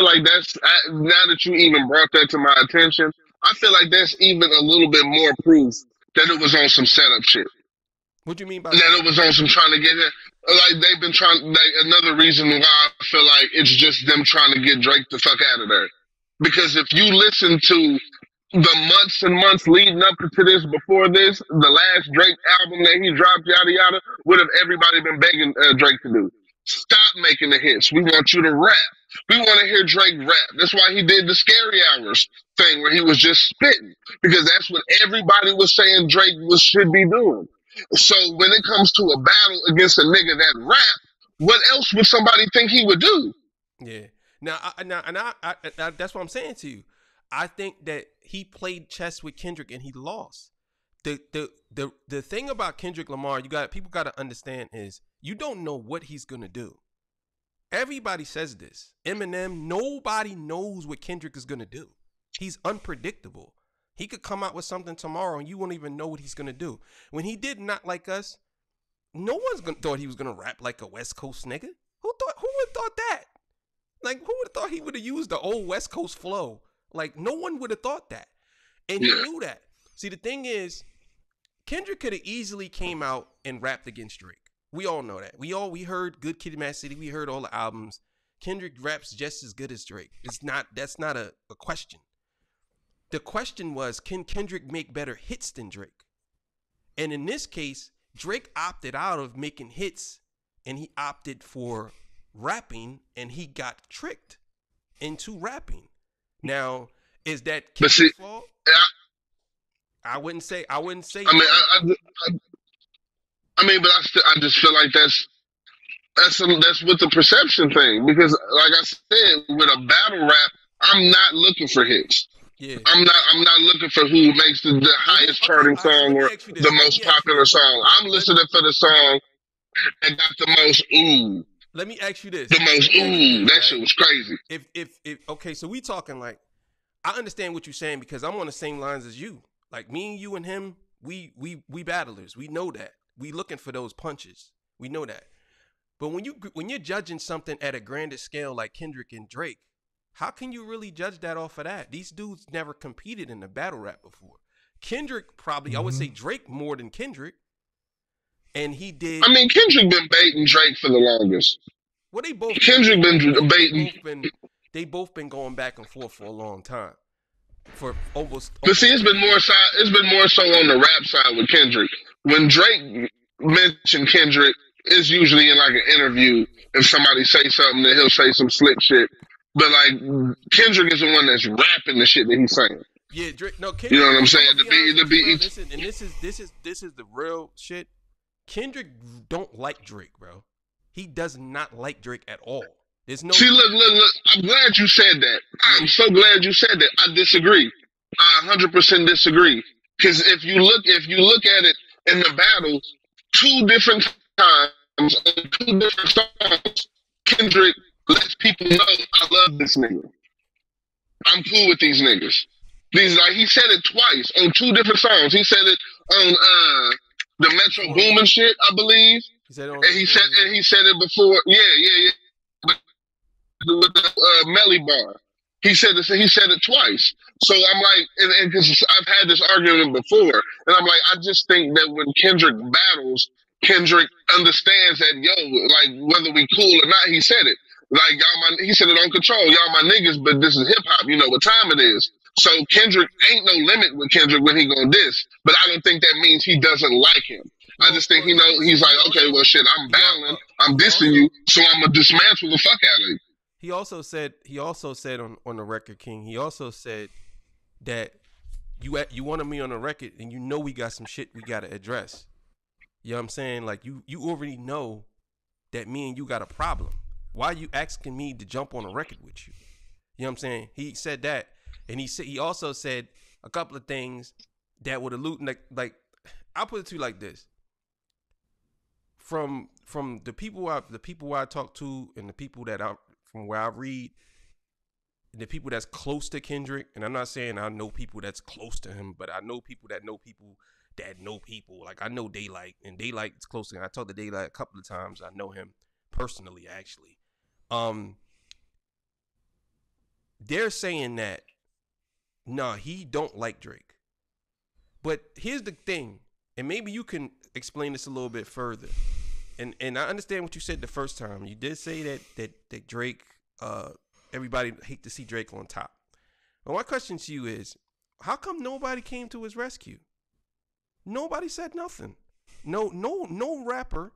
like now that you even brought that to my attention, I feel like that's even a little bit more proof that it was on some setup shit. What do you mean by that? That it was on some trying to get it. Like, they've been trying. Another reason why I feel like it's just them trying to get Drake the fuck out of there. Because if you listen to the months and months leading up to this, before this, the last Drake album that he dropped, yada yada, what have everybody been begging Drake to do? Stop making the hits. We want you to rap. We want to hear Drake rap. That's why he did the Scary Hours thing, where he was just spitting, because that's what everybody was saying Drake should be doing. So when it comes to a battle against a nigga that rap, what else would somebody think he would do? Yeah. Now, that's what I'm saying to you. I think that he played chess with Kendrick and he lost. The thing about Kendrick Lamar, people gotta understand, is you don't know what he's gonna do. Everybody says this. Eminem, nobody knows what Kendrick is gonna do. He's unpredictable. He could come out with something tomorrow and you won't even know what he's gonna do. When he did Not Like Us, no one's thought he was gonna rap like a West Coast nigga. Who would have thought that? Like, who would have thought he would have used the old West Coast flow? Like, no one would have thought that. And he knew that. See, the thing is, Kendrick could have easily came out and rapped against Drake. We all know that. We heard Good Kid, Mad City. We heard all the albums. Kendrick raps just as good as Drake. That's not a question. The question was, can Kendrick make better hits than Drake? And in this case, Drake opted out of making hits and he opted for rapping, and he got tricked into rapping. Now, is that Kendrick's fault? I wouldn't say. I mean, but I just feel like that's with the perception thing, because like I said, with a battle rap, I'm not looking for hits. Yeah. I'm not looking for who makes the highest charting song or the most popular song. I'm listening for the song that got the most ooh. Let me ask you this. The most ooh, that shit was crazy. If okay, so we talking like, I understand what you're saying, because I'm on the same lines as you. Like, me and you and him, we battlers. We know that. We looking for those punches. We know that. But when you're judging something at a grander scale like Kendrick and Drake, how can you really judge that off of that? These dudes never competed in a battle rap before. Kendrick probably, I would say Drake more than Kendrick. And he did. I mean, Kendrick been baiting Drake for the longest. Well, they both. Kendrick been baiting. They both been going back and forth for a long time. For almost. But see, it's been more side. It's been more so on the rap side with Kendrick. When Drake mentioned Kendrick, it's usually in like an interview. If somebody say something, then he'll say some slick shit. But like Kendrick is the one that's rapping the shit that he's saying. Yeah, Drake. No, Kendrick, you know what I'm saying? This is the real shit. Kendrick don't like Drake, bro. He does not like Drake at all. There's no. See, look. I'm glad you said that. I'm so glad you said that. I disagree. I 100% disagree. Because if you look at it in the battle, two different times, on two different songs, Kendrick lets people know I love this nigga. I'm cool with these niggas. These like he said it twice on two different songs. He said it on the Metro Boomin shit, I believe. He said it before. Yeah. With the Melly bar, he said it twice. So I'm like, and because I've had this argument before, and I'm like, I just think that when Kendrick battles, Kendrick understands that yo, like whether we cool or not, he said it. Like y'all, he said it on Control, y'all my niggas, but this is hip hop. You know what time it is. So Kendrick ain't no limit with Kendrick when he gonna diss, but I don't think that means he doesn't like him. I just think he knows he's like, okay, well shit, I'm battling, I'm dissing you, so I'm gonna dismantle the fuck out of you. He also said on the record, King, he also said that you wanted me on the record and you know we got some shit we gotta address. You know what I'm saying? Like you already know that me and you got a problem. Why are you asking me to jump on a record with you? You know what I'm saying? He said that. And he also said a couple of things that would allude, like I'll put it to you like this. From the people I talk to and the people that I from where I read, and the people that's close to Kendrick, and I'm not saying I know people that's close to him, but I know people that know people that know people. Like I know Daylight, and Daylight is close to him. I talked to Daylight a couple of times. I know him personally, actually. They're saying that nah, he don't like Drake. But here's the thing, and maybe you can explain this a little bit further. And I understand what you said the first time. You did say that Drake, everybody hate to see Drake on top. But my question to you is, how come nobody came to his rescue? Nobody said nothing. No rapper,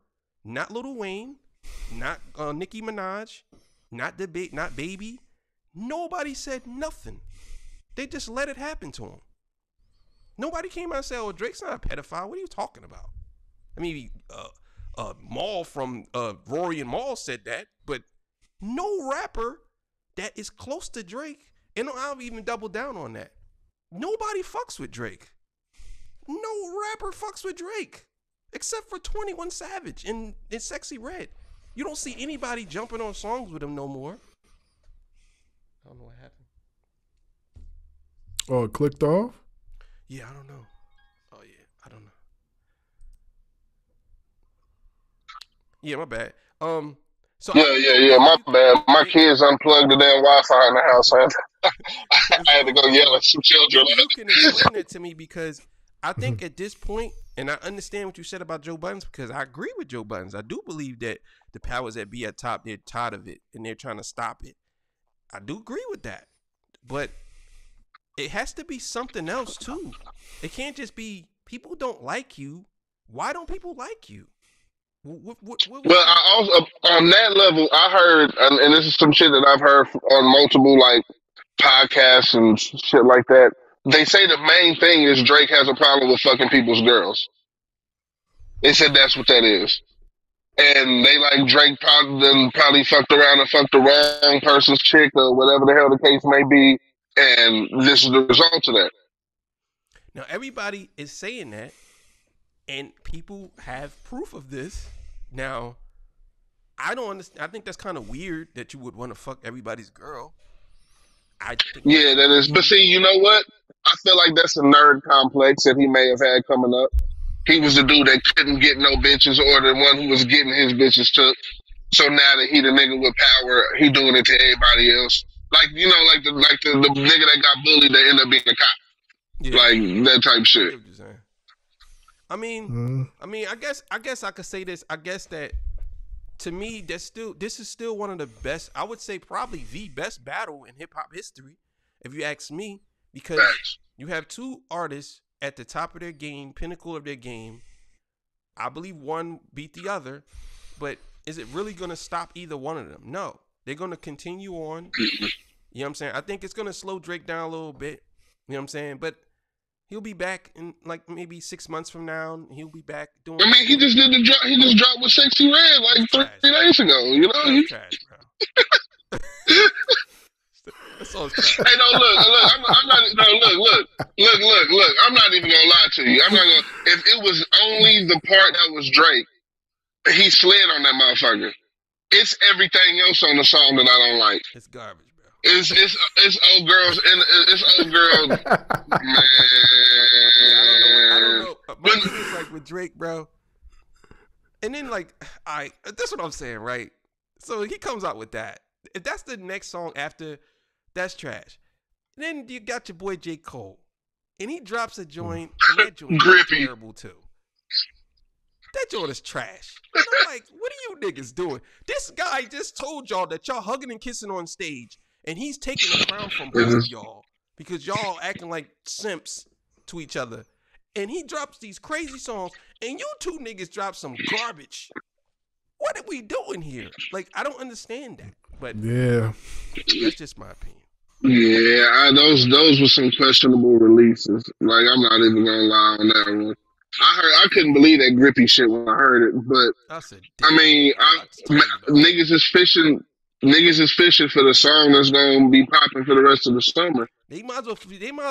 not Lil Wayne, not Nicki Minaj, not Baby. Nobody said nothing. They just let it happen to him. Nobody came out and said, "Oh, Drake's not a pedophile. What are you talking about?" I mean, Maul from Rory and Maul said that, but no rapper that is close to Drake, and I'll even double down on that. Nobody fucks with Drake. No rapper fucks with Drake, except for 21 Savage and Sexy Red. You don't see anybody jumping on songs with him no more. I don't know what happened. Oh, clicked off? Yeah, I don't know. Oh, yeah, I don't know. Yeah, my bad. My bad. My kids unplugged the damn Wi-Fi in the house. I had to go yell at some children. You can explain it to me because I think at this point, and I understand what you said about Joe Budden because I agree with Joe Budden. I do believe that the powers that be at top, they're tired of it and they're trying to stop it. I do agree with that, but it has to be something else too. It can't just be people don't like you. Why don't people like you? Well, I also on that level, I heard, and this is some shit that I've heard on multiple like podcasts and shit like that. They say the main thing is Drake has a problem with fucking people's girls. They said that's what that is. And they like Drake probably fucked around and fucked the wrong person's chick or whatever the hell the case may be. And this is the result of that. Now, everybody is saying that, and people have proof of this. Now, I don't understand. I think that's kind of weird that you would want to fuck everybody's girl. Yeah, that is. But see, you know what? I feel like that's a nerd complex that he may have had coming up. He was the dude that couldn't get no bitches or the one who was getting his bitches took. So now that he the nigga with power, he doing it to everybody else. Like, you know, like the nigga that got bullied that ended up being a cop. Yeah. Like, that type shit. I mean, I guess I could say this. I guess that to me, this is still one of the best. I would say probably the best battle in hip hop history, if you ask me, because you have two artists at the top of their game, pinnacle of their game. I believe one beat the other, but is it really going to stop either one of them? No, they're going to continue on. You know what I'm saying? I think it's going to slow Drake down a little bit. You know what I'm saying? But he'll be back in like maybe 6 months from now. And he'll be back doing. I mean, he just did the drop. He just dropped with Sexy Red like 3 days ago. You know? Trash, bro. That's all trash. Hey, no, look. I'm not, look. I'm not even gonna lie to you. I'm not gonna. If it was only the part that was Drake, he slid on that motherfucker. It's everything else on the song that I don't like. It's garbage. It's old girls and it's old girls. Man. I don't know. My thing is like with Drake, bro. And then like that's what I'm saying, right? So he comes out with that. If that's the next song after, that's trash. And then you got your boy J. Cole, and he drops a joint. And that joint is terrible too. That joint is trash. And I'm like, what are you niggas doing? This guy just told y'all that y'all hugging and kissing on stage. And he's taking the crown from both of y'all because y'all acting like simps to each other. And he drops these crazy songs, and you two niggas drop some garbage. What are we doing here? Like, I don't understand that. But yeah, that's just my opinion. Yeah, those were some questionable releases. Like, I'm not even gonna lie on that one. I couldn't believe that Grippy shit when I heard it. But I mean, niggas is fishing. Niggas is fishing for the song that's gonna be popping for the rest of the summer. They might as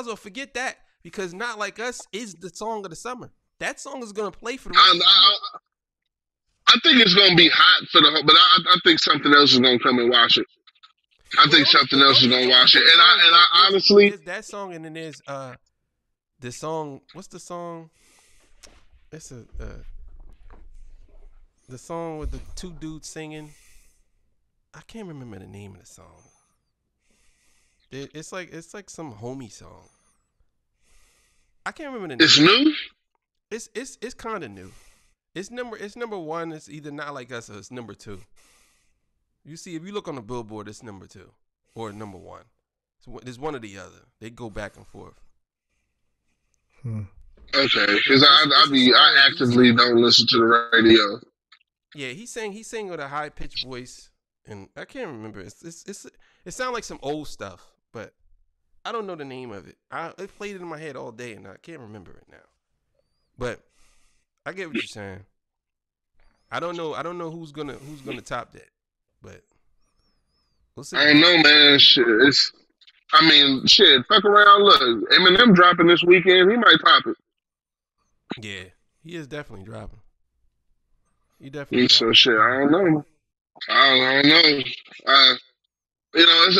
well forget that, because Not Like Us is the song of the summer. That song is gonna play for the rest of the summer. I think it's gonna be hot for the whole, but I think something else is gonna come and watch it. And I honestly, there's that song, and then there's the song. What's the song? It's the song with the two dudes singing. I can't remember the name of the song. It's like some homie song. I can't remember the name. It's new? It's kind of new. It's number one. It's either Not Like Us or it's number 2. You see, if you look on the Billboard, it's number 2 or number 1. It's one or the other. They go back and forth. Okay, because I actively don't listen to the radio. Yeah, he sang with a high pitched voice. And I can't remember. It sounds like some old stuff, but I don't know the name of it. It played in my head all day, and I can't remember it now. But I get what you're saying. I don't know who's gonna top that. But we'll see. I ain't know, man. Shit, fuck around. Look, Eminem dropping this weekend. He might top it. Yeah, he is definitely dropping. He definitely. So shit, I don't know. I don't know. You know, and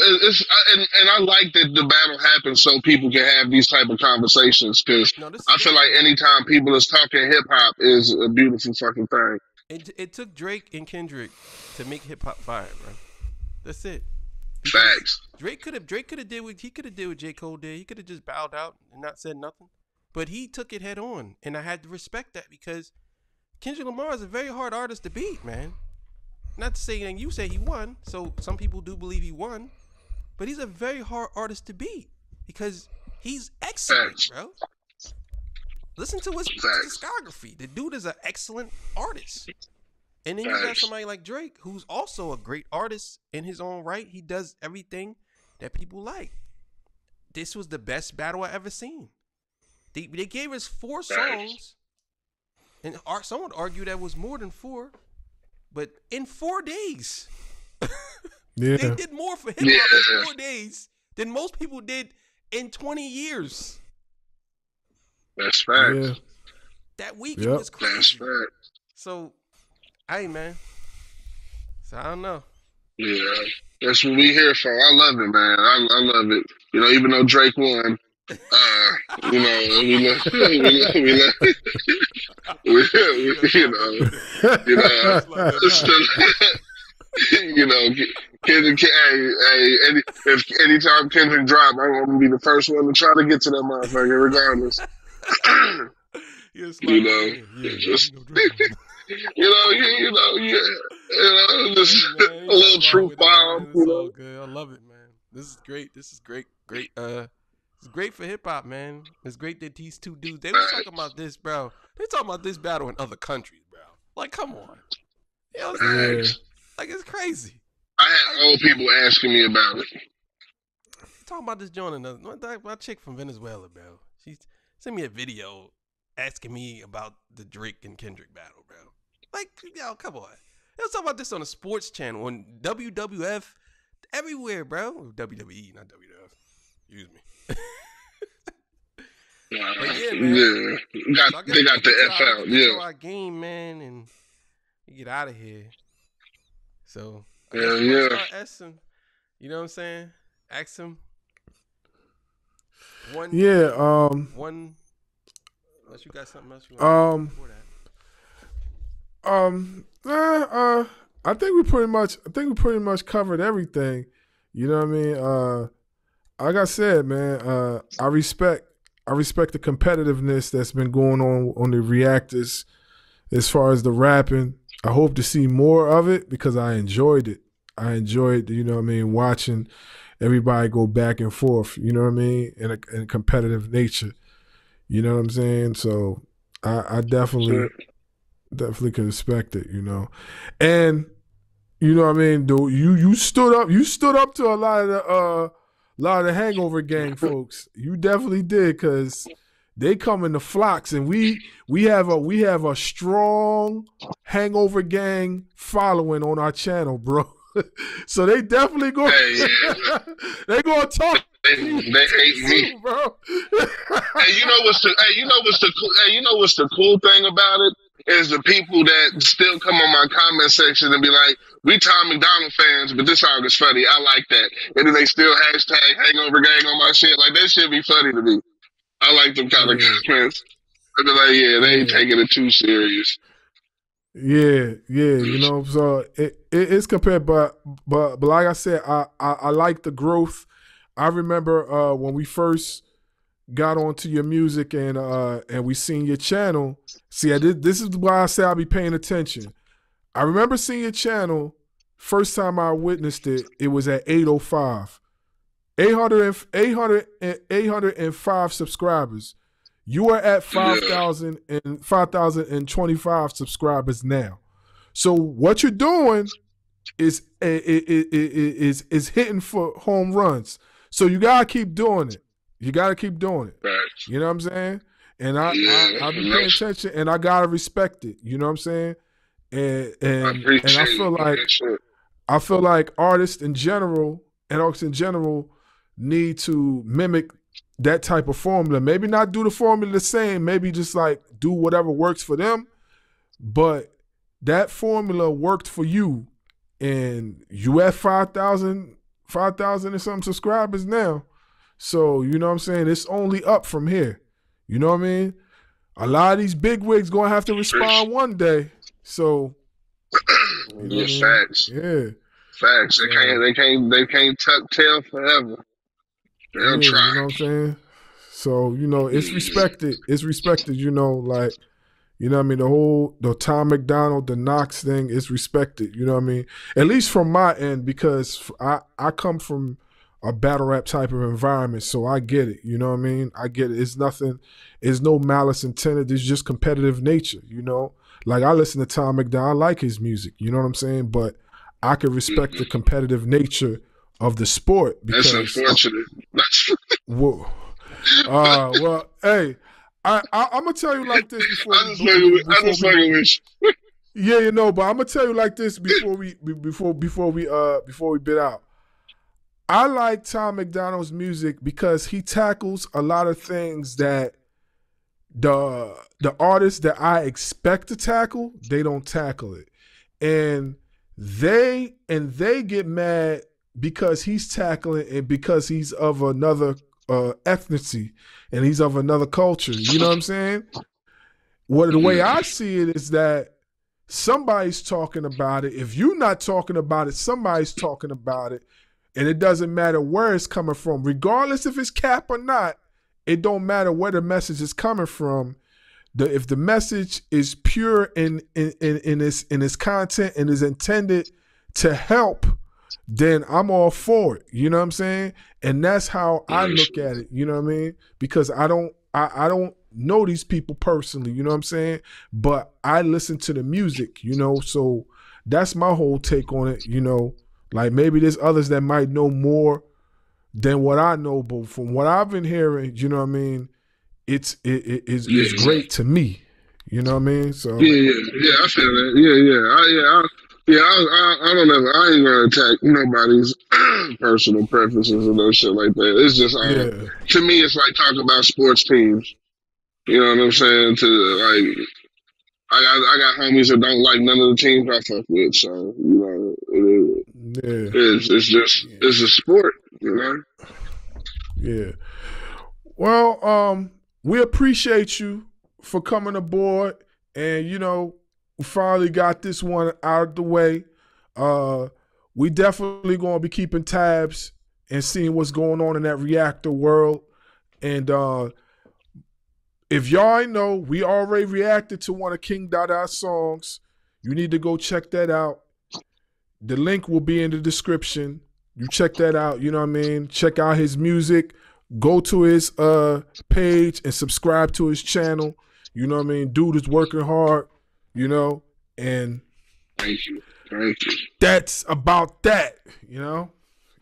I like that the battle happens so people can have these type of conversations, because I feel like anytime people is talking hip hop is a beautiful fucking thing. It took Drake and Kendrick to make hip hop fire, bro. That's it. Because facts. Drake could have did what he could have did with J. Cole did. He could have just bowed out and not said nothing, but he took it head on, and I had to respect that, because Kendrick Lamar is a very hard artist to beat, man. Not to say anything, you say he won, so some people do believe he won, but he's a very hard artist to beat because he's excellent, bro. Listen to his discography. The dude is an excellent artist. And then you got somebody like Drake, who's also a great artist in his own right. He does everything that people like. This was the best battle I ever seen. They gave us 4 songs, and someone argued that was more than 4. But in 4 days, yeah. They did more for hip hop in 4 days than most people did in 20 years. That's fact. Yeah. That weekend was crazy. That's fact. So, hey, man. So, I don't know. Yeah, that's what we here for. I love it, man. I love it. You know, even though Drake won. You know, Kendrick. Hey, if anytime Kendrick drop, I'm gonna be the first one to try to get to that motherfucker, regardless. It's like, you know, just just a little truth bomb. It's all good. I love it, man. This is great. This is great. Great. It's great for hip hop, man. It's great that these two dudes, they were talking about this, bro. They're talking about this battle in other countries, bro. Like, come on. You know what I'm saying? Like, it's crazy. I had old people asking me about it. Talking about this joint, another my chick from Venezuela, bro. She sent me a video asking me about the Drake and Kendrick battle, bro. Like, yo, come on. They was talking about this on a sports channel, on WWF, everywhere, bro. WWE, not WWF. Excuse me. But yeah, man. Yeah. They got the F out. Yeah. Our game, man, and we get out of here. So, yeah. Asking, you know what I'm saying? Ask him. One. Yeah. One. Unless you got something else you want to do before that. I think we pretty much covered everything. You know what I mean? Like I said, man. I respect the competitiveness that's been going on the reactors as far as the rapping. I hope to see more of it because I enjoyed it. I enjoyed, you know what I mean, watching everybody go back and forth, you know what I mean, in a competitive nature. You know what I'm saying? So I definitely can respect it, you know. And you know what I mean, dude, you stood up to a lot of the Hangover Gang folks. You definitely did, cause they come in the flocks, and we have a strong Hangover Gang following on our channel, bro. So they definitely go. Hey, yeah. They gonna talk. They hate me, bro. Hey, you know what's the cool thing about it is the people that still come on my comment section and be like, "We Tom McDonald fans, but this song is funny. I like that." And then they still hashtag Hangover Gang on my shit. Like, that shit be funny to me. I like them kind of comments. I be like, yeah, they ain't taking it too serious. Yeah, you know, so it's compared, but like I said, I like the growth. I remember when we first got onto your music and we seen your channel. See, this is why I say I'll be paying attention. I remember seeing your channel. First time I witnessed it, it was at 805. 805 subscribers. You are at 5,025 subscribers now. So what you're doing is hitting for home runs. So you gotta keep doing it. You know what I'm saying? And I be paying attention, and I gotta respect it. You know what I'm saying? And I feel like artists in general need to mimic that type of formula. Maybe not do the formula the same, maybe just like do whatever works for them, but that formula worked for you, and you have 5,000 and something subscribers now. So, you know what I'm saying? It's only up from here. You know what I mean? A lot of these bigwigs gonna have to respond one day. So, you know, facts. Yeah. Facts. They can't tuck tail forever. Yeah, you know what I'm saying? So, you know, it's respected. It's respected, you know, like, you know what I mean? The Tom McDonald, the Knox thing is respected, you know what I mean? At least from my end, because I come from a battle rap type of environment, so I get it, you know what I mean? I get it. It's no malice intended. It's just competitive nature, you know? Like, I listen to Tom McDonald. I like his music, you know what I'm saying? But I can respect the competitive nature of the sport. Because, that's unfortunate. Whoa. Well, hey, I'm gonna tell you like this before. Yeah, you know, but I'm gonna tell you like this before we bid out. I like Tom McDonald's music because he tackles a lot of things that the artists that I expect to tackle, they don't tackle it, and they get mad. Because he's tackling and because he's of another ethnicity and he's of another culture. You know what I'm saying? Well, the way I see it is that somebody's talking about it. If you're not talking about it, somebody's talking about it. And it doesn't matter where it's coming from. Regardless if it's cap or not, it don't matter where the message is coming from. if the message is pure in its content and is intended to help, then I'm all for it. You know what I'm saying? And that's how I look at it. You know what I mean? Because I don't know these people personally. You know what I'm saying? But I listen to the music. You know, so that's my whole take on it. You know, like maybe there's others that might know more than what I know, but from what I've been hearing, you know what I mean, it's great to me. You know what I mean? So yeah, I feel that. I don't know. I ain't gonna attack nobody's personal preferences and those shit like that. It's just to me, it's like talking about sports teams. You know what I'm saying? To like, I got homies that don't like none of the teams I fuck with. So you know, it's a sport. You know? Yeah. Well, we appreciate you for coming aboard, and you know, we finally got this one out of the way. We definitely gonna be keeping tabs and seeing what's going on in that reactor world. And if y'all ain't know, we already reacted to one of King Dotta's songs. You need to go check that out. The link will be in the description. You check that out. You know what I mean? Check out his music. Go to his page and subscribe to his channel. You know what I mean? Dude is working hard. You know, and thank you. That's about that. You know,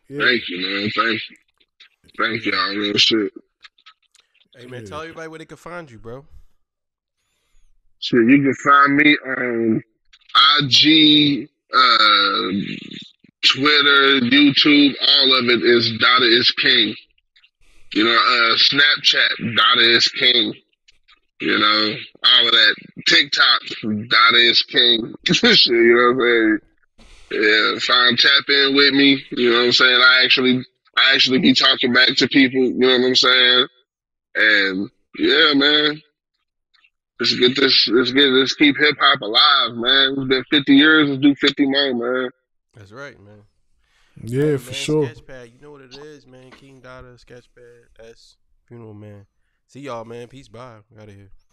Thank you, man. Thank y'all, real shit. Hey, man, tell everybody where they can find you, bro. Shit, you can find me on IG, Twitter, YouTube, all of it is Dotta is King. You know, Snapchat, Dotta is King. You know, all of that. TikTok, Dotta is King. You know what I'm saying? Yeah, fine, tap in with me. You know what I'm saying? I actually be talking back to people. You know what I'm saying? And yeah, man, let's keep hip hop alive, man. It's been 50 years. Let's do 50 more, man. That's right, man. Yeah, man, for sure. Sketchpad, you know what it is, man. King Dotta, Sketchpad, Funeralman. See y'all, man. Peace, bye. We out of here.